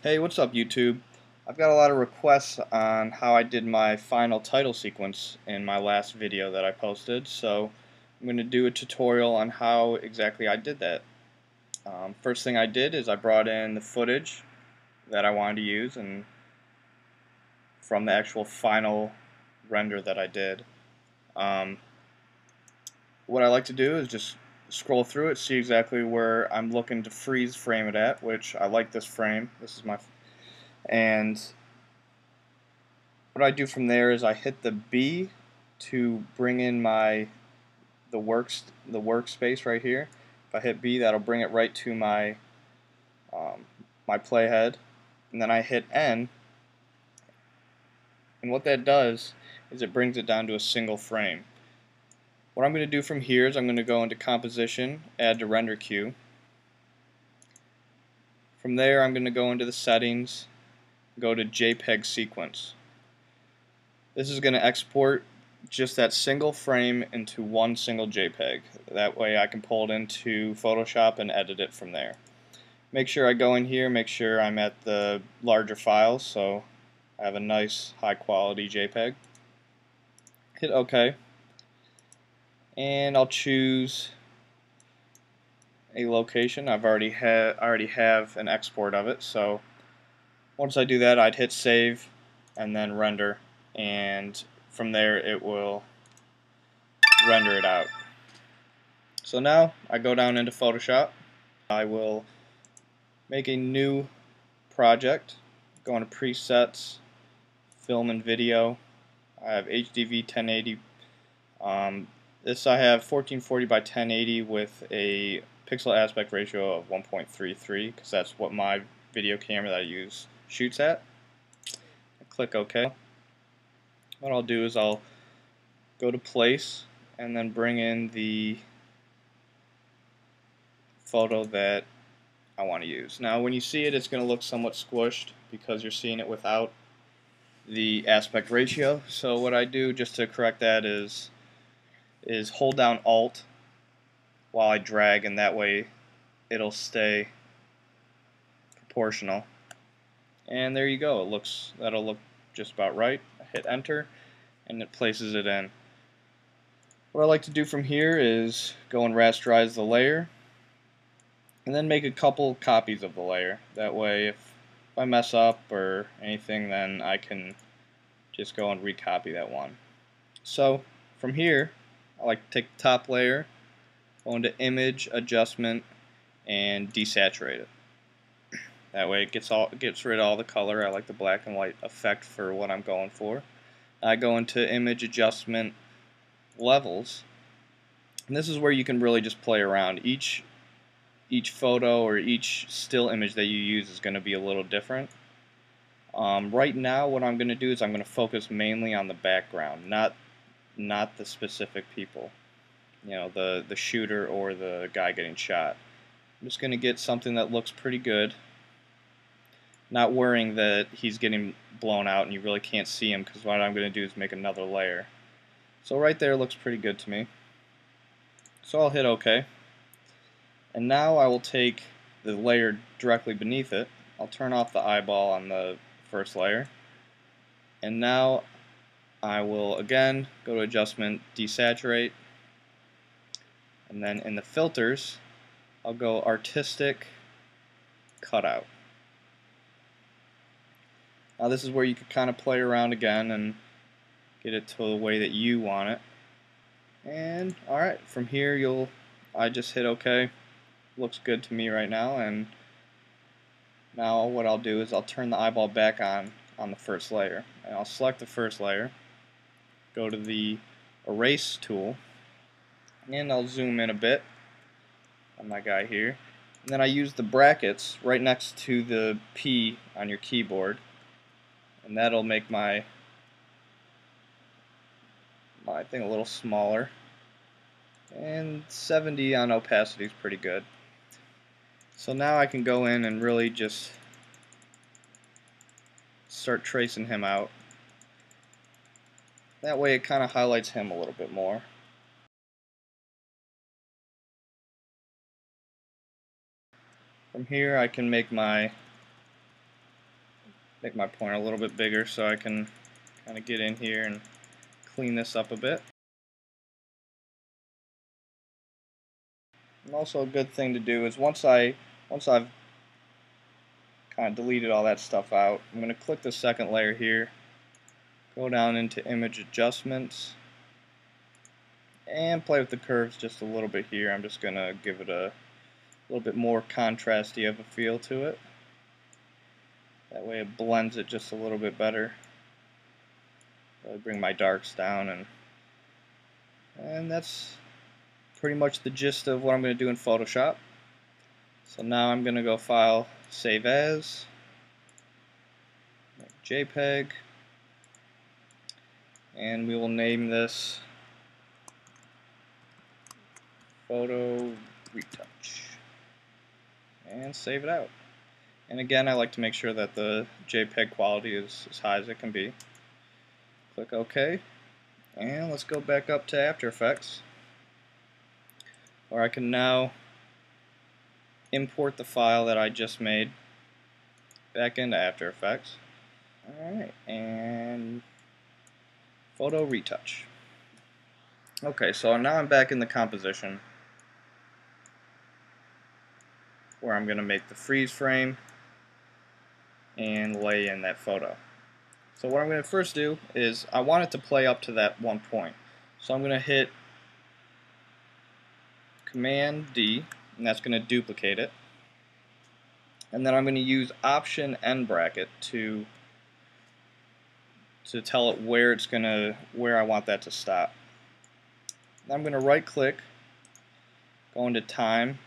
Hey, what's up YouTube? I've got a lot of requests on how I did my final title sequence in my last video that I posted, so I'm going to do a tutorial on how exactly I did that. First thing I did is I brought in the footage that I wanted to use and from the actual final render that I did. What I like to do is just scroll through it, see exactly where I'm looking to freeze frame it at, which I like this frame. This is my... And what I do from there is I hit the B to bring in the workspace right here. If I hit B, that'll bring it right to my my playhead, and then I hit N, and what that does is it brings it down to a single frame. What I'm going to do from here is I'm going to go into Composition, Add to Render Queue. From there I'm going to go into the Settings, go to JPEG Sequence. This is going to export just that single frame into one single JPEG. That way I can pull it into Photoshop and edit it from there. Make sure I go in here, make sure I'm at the larger files so I have a nice high quality JPEG. Hit OK. And I'll choose a location. I've already have an export of it, so once I do that I'd hit save and then render, and from there it will render it out. So now I go down into Photoshop. I will make a new project, go into presets, film and video. I have HDV 1080. This I have 1440 by 1080 with a pixel aspect ratio of 1.33 because that's what my video camera that I use shoots at. I click OK. What I'll do is I'll go to place and then bring in the photo that I want to use. Now when you see it, it's going to look somewhat squished because you're seeing it without the aspect ratio. So what I do just to correct that is hold down Alt while I drag, and that way it'll stay proportional. And there you go, it looks, that'll look just about right. I hit enter and it places it in. What I like to do from here is go and rasterize the layer and then make a couple copies of the layer. That way if I mess up or anything, then I can just go and recopy that one. So from here I like to take the top layer, go into Image, Adjustment, and desaturate it. That way it gets rid of all the color. I like the black and white effect for what I'm going for. I go into Image, Adjustment, Levels, and this is where you can really just play around. Each photo or each still image that you use is going to be a little different. Right now what I'm going to do is I'm going to focus mainly on the background, not the specific people, you know, the shooter or the guy getting shot. I'm just going to get something that looks pretty good, not worrying that he's getting blown out and you really can't see him, because what I'm going to do is make another layer. So right there looks pretty good to me. So I'll hit OK. And now I will take the layer directly beneath it. I'll turn off the eyeball on the first layer. And now I will again go to Adjustment, Desaturate, and then in the filters I'll go Artistic Cutout. Now this is where you can kind of play around again and get it to the way that you want it. And alright, from here I just hit OK. Looks good to me right now, and now what I'll do is I'll turn the eyeball back on the first layer, and I'll select the first layer, go to the Erase tool, and I'll zoom in a bit on my guy here, and then I use the brackets right next to the P on your keyboard, and that'll make my thing a little smaller, and 70 on opacity is pretty good. So now I can go in and really just start tracing him out. That way it kind of highlights him a little bit more. From here I can make my make my point a little bit bigger so I can kind of get in here and clean this up a bit. And also a good thing to do is once I've kind of deleted all that stuff out, I'm going to click the second layer here, go down into image adjustments, and play with the curves just a little bit here. I'm just going to give it a little bit more contrasty of a feel to it. That way it blends it just a little bit better. Really bring my darks down, and that's pretty much the gist of what I'm going to do in Photoshop. So now I'm going to go File, Save As, JPEG, and we will name this Photo Retouch and save it out. And again, I like to make sure that the JPEG quality is as high as it can be. Click OK, and let's go back up to After Effects, where I can now import the file that I just made back into After Effects. Alright, and Photo Retouch. Okay, so now I'm back in the composition, where I'm going to make the freeze frame and lay in that photo. So what I'm going to first do is I want it to play up to that one point. So I'm going to hit Command D, and that's going to duplicate it. And then I'm going to use Option End bracket to tell it where it's going to, where I want that to stop. And I'm going to right click, go into Time,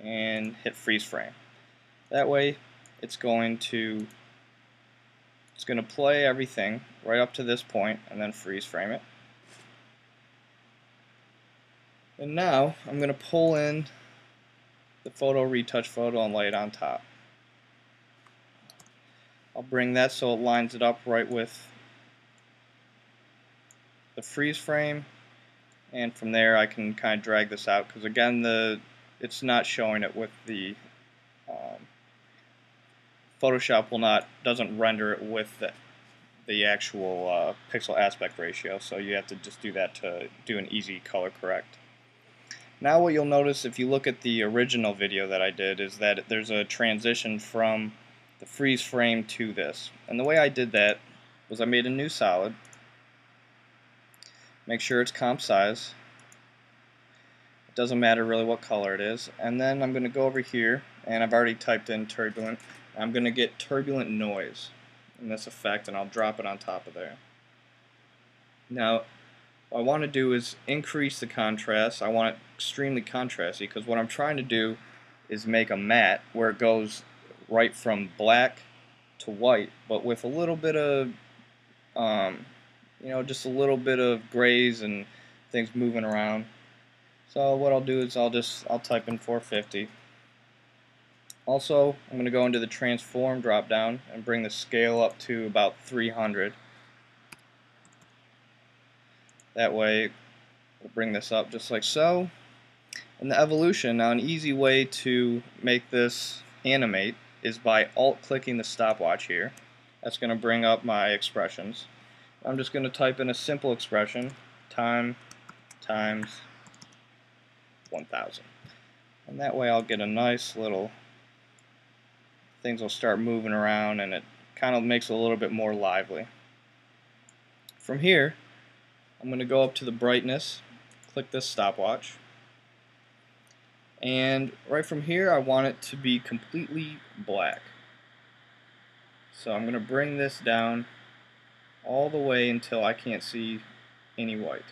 and hit freeze frame. That way it's going to play everything right up to this point and then freeze frame it. And now I'm going to pull in the photo retouch photo and lay it on top. I'll bring that so it lines it up right with the freeze frame, and from there I can kind of drag this out, because again it's not showing it with the Photoshop doesn't render it with the actual pixel aspect ratio, so you have to just do that to do an easy color correct. Now what you'll notice if you look at the original video that I did is that there's a transition from the freeze frame to this, and the way I did that was I made a new solid, make sure it's comp size, doesn't matter really what color it is, and then I'm going to go over here, and I've already typed in turbulent. I'm going to get turbulent noise in this effect, and I'll drop it on top of there. Now what I want to do is increase the contrast. I want it extremely contrasty, because what I'm trying to do is make a matte where it goes right from black to white, but with a little bit of just a little bit of grays and things moving around. So what I'll do is I'll type in 450. Also, I'm going to go into the transform drop down and bring the scale up to about 300. That way we'll bring this up just like so. And the evolution, now an easy way to make this animate is by alt clicking the stopwatch here. That's going to bring up my expressions. I'm just going to type in a simple expression, time times 1000, and that way I'll get a nice little, things will start moving around, and it kind of makes it a little bit more lively. From here I'm going to go up to the brightness, click this stopwatch, and right from here I want it to be completely black. So I'm going to bring this down all the way until I can't see any white,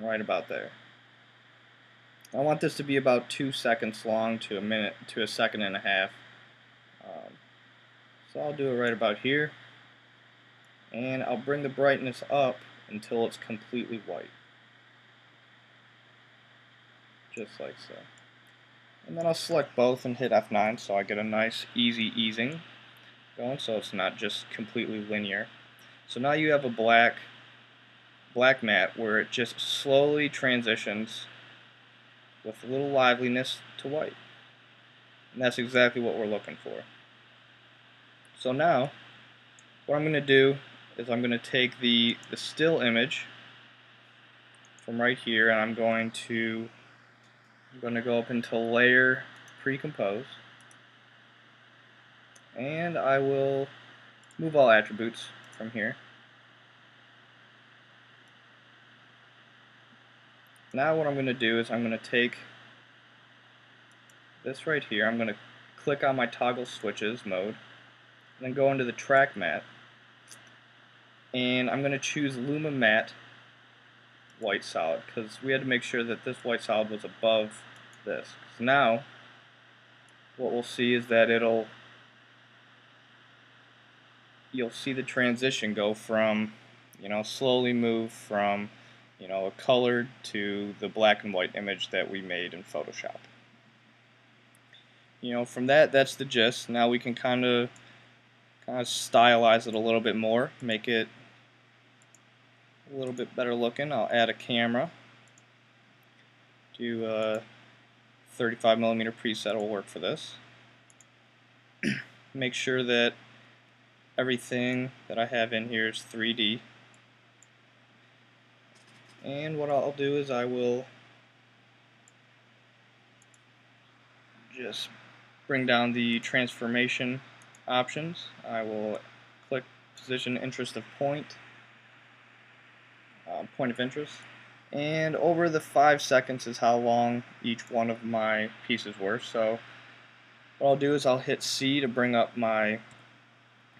right about there. I want this to be about 2 seconds long to a minute to a second and a half. So I'll do it right about here, and I'll bring the brightness up until it's completely white, just like so. And then I'll select both and hit F9 so I get a nice easy easing going, so it's not just completely linear. So now you have a black matte where it just slowly transitions with a little liveliness to white. And that's exactly what we're looking for. So now what I'm going to do is I'm going to take the still image from right here, and I'm going to go up into Layer, Pre-Compose, and I will move all attributes from here. Now what I'm going to do is I'm going to take this right here, I'm going to click on my toggle switches mode, and then go into the track mat, and I'm going to choose Luma Matte White Solid, because we had to make sure that this white solid was above this. So now what we'll see is that you'll see the transition go from, you know, slowly move from, you know, a colored to the black and white image that we made in Photoshop. You know, from that's the gist. Now we can kind of stylize it a little bit more, make it a little bit better looking. I'll add a camera. Do a 35mm preset will work for this. Make sure that everything that I have in here is 3D. And what I'll do is I will just bring down the transformation options. I will click position interest of point of interest, and over the 5 seconds is how long each one of my pieces were. So what I'll do is I'll hit C to bring up my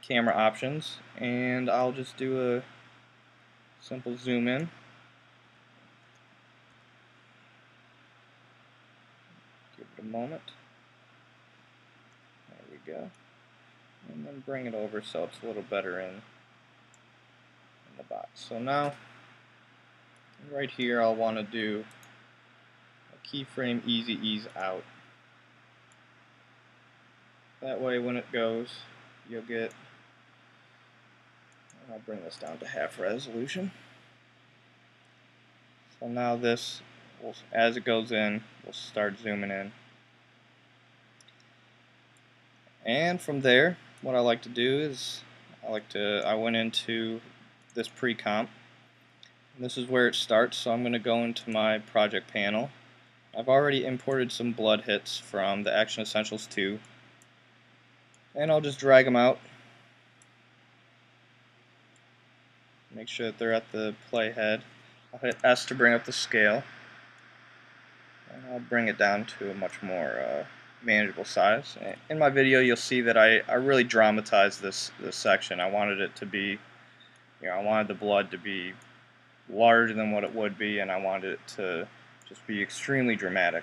camera options, and I'll just do a simple zoom in. Moment. There we go. And then bring it over so it's a little better in the box. So now right here I'll want to do a keyframe easy ease out. That way when it goes you'll get, and I'll bring this down to half resolution. So now this will, as it goes in, we'll start zooming in. And from there, what I like to do is I went into this pre-comp. This is where it starts, so I'm going to go into my project panel. I've already imported some blood hits from the Action Essentials 2, and I'll just drag them out. Make sure that they're at the playhead. I'll hit S to bring up the scale, and I'll bring it down to a much more manageable size. In my video you'll see that I really dramatized this section. I wanted it to be, you know, I wanted the blood to be larger than what it would be, and I wanted it to just be extremely dramatic.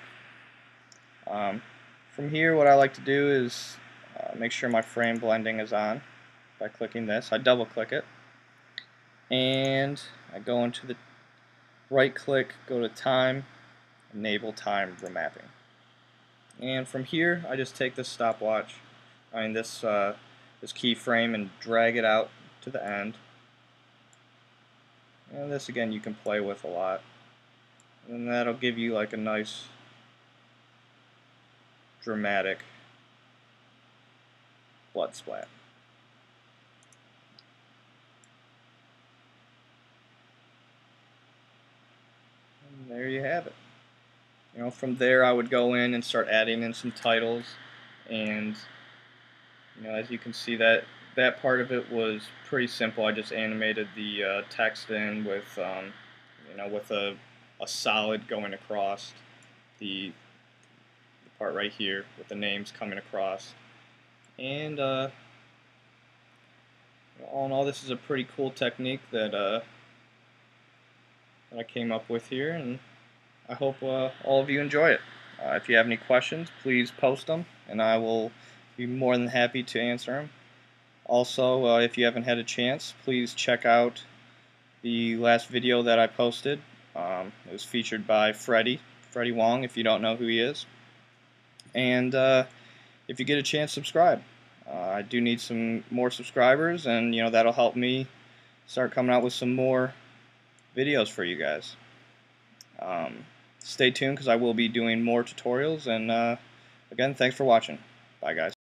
From here what I like to do is make sure my frame blending is on by clicking this. I double click it and I go into the right click, go to time, enable time remapping. And from here, I just take this stopwatch, this keyframe, and drag it out to the end. And this again, you can play with a lot, and that'll give you like a nice dramatic blood splat. And there you have it. You know, from there I would go in and start adding in some titles, and you know, as you can see, that part of it was pretty simple. I just animated the text in with you know, with a solid going across the part right here with the names coming across, and all in all, this is a pretty cool technique that that I came up with here, and I hope all of you enjoy it. If you have any questions, please post them, and I will be more than happy to answer them. Also, if you haven't had a chance, please check out the last video that I posted. It was featured by Freddie Wong, if you don't know who he is. And if you get a chance, subscribe. I do need some more subscribers, and you know, that'll help me start coming out with some more videos for you guys. Stay tuned, because I will be doing more tutorials, and again, thanks for watching. Bye guys.